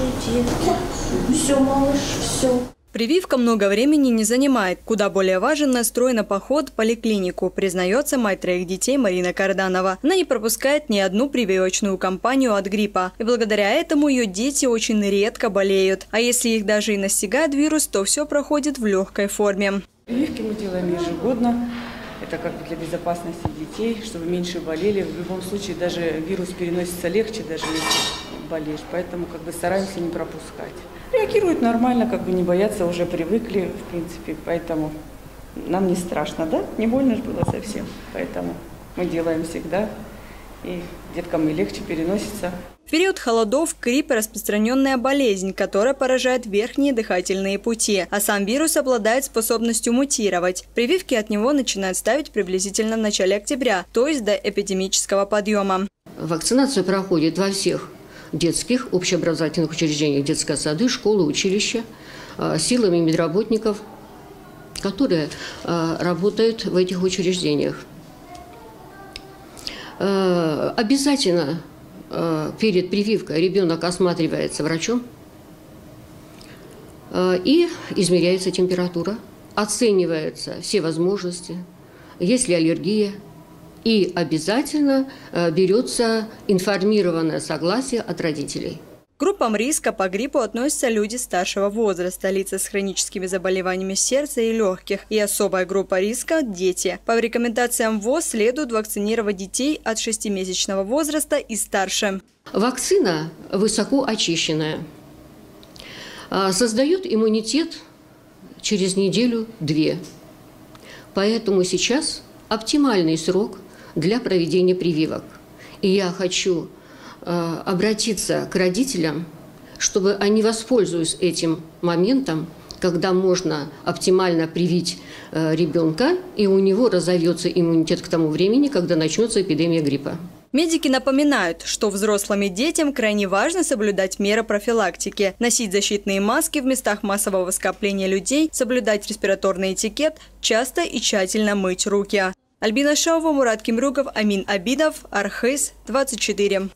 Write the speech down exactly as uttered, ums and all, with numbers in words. иди. Все, малыш, все. Прививка много времени не занимает. Куда более важен настрой на поход в поликлинику, признается мать троих детей Марина Карданова. Она не пропускает ни одну прививочную кампанию от гриппа. И благодаря этому ее дети очень редко болеют. А если их даже и настигает вирус, то все проходит в легкой форме. Прививки мы делаем ежегодно. Это как бы для безопасности детей, чтобы меньше болели. В любом случае даже вирус переносится легче, даже если болеешь. Поэтому как бы стараемся не пропускать. Реагируют нормально, как бы не боятся, уже привыкли, в принципе, поэтому нам не страшно, да? Не больно же было совсем, поэтому мы делаем всегда, и деткам и легче переносится. В период холодов грипп – распространенная болезнь, которая поражает верхние дыхательные пути, а сам вирус обладает способностью мутировать. Прививки от него начинают ставить приблизительно в начале октября, то есть до эпидемического подъема. Вакцинация проходит во всех детских, общеобразовательных учреждениях, детские сады, школы, училища, силами медработников, которые работают в этих учреждениях. Обязательно перед прививкой ребенок осматривается врачом и измеряется температура, оцениваются все возможности, есть ли аллергия. И обязательно берется информированное согласие от родителей. К группам риска по гриппу относятся люди старшего возраста, лица с хроническими заболеваниями сердца и легких. И особая группа риска – дети. По рекомендациям ВОЗ следует вакцинировать детей от шестимесячного возраста и старше. Вакцина высоко очищенная. Создает иммунитет через неделю-две. Поэтому сейчас оптимальный срок для проведения прививок. И я хочу э, обратиться к родителям, чтобы они воспользовались этим моментом, когда можно оптимально привить э, ребенка, и у него разовьется иммунитет к тому времени, когда начнется эпидемия гриппа. Медики напоминают, что взрослым и детям крайне важно соблюдать меры профилактики, носить защитные маски в местах массового скопления людей, соблюдать респираторный этикет, часто и тщательно мыть руки. Альбина Шаова, Мурат Кимрюков, Амин Абидов, Архыз двадцать четыре.